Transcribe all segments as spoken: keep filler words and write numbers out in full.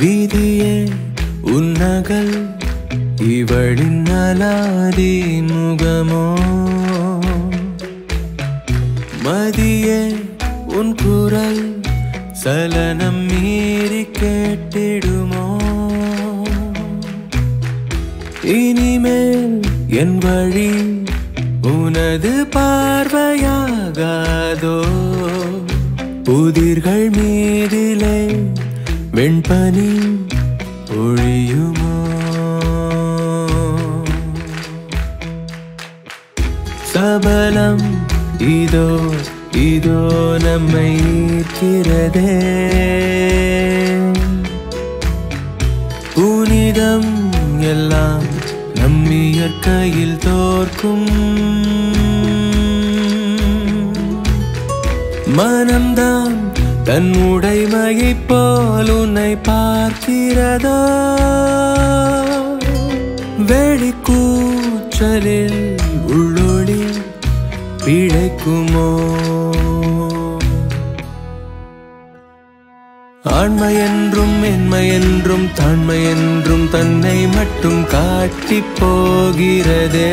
വിധിയെ ഉന്നകൾ ഇവളിന്നലാതി മുഖമോ മതിയെ ഉൻ കുരൽ സലനം മീരി കേട്ടിടുമോ ഇനിമേൽ എൻ വഴി ഉനത് പാർവയാകാതോ പുതിർകൾ മീതിലെ വെൺപനി ഒഴിയുമോ സബലം ഇതോ ഇതോ നമ്മെ തിരതേ புனிதம் எல்லாம் நம்மியற்கையில் தோற்கும் மனம்தான் தன் உடைமையைப் போல் உன்னை பார்க்கிறதோ வெளிக்கூச்சலில் உள்ளொளி பிழைக்குமோ ஆண்மையென்றும் மென்மையென்றும் தாண்மையென்றும் தன்னை மட்டும் காட்டிப் போகிறதே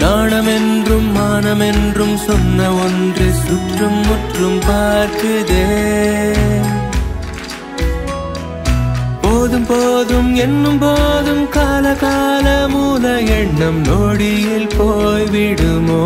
நாணமென்றும் மானமென்றும் சொன்ன ஒன்று சுற்றும் முற்றும் பார்க்குதே போதும் போதும் என்னும் போதும் கால கால மூல எண்ணம் நொடியில் போய்விடுமோ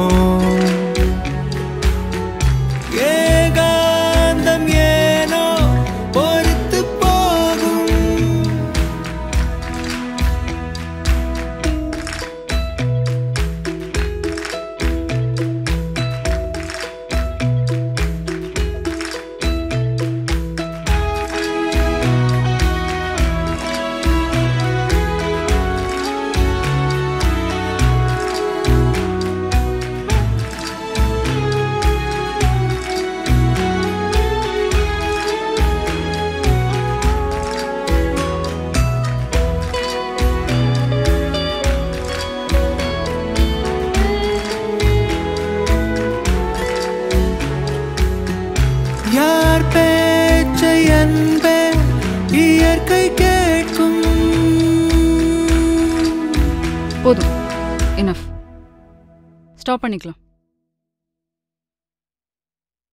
போதும், enough. Stop பண்ணிக்கலாம்.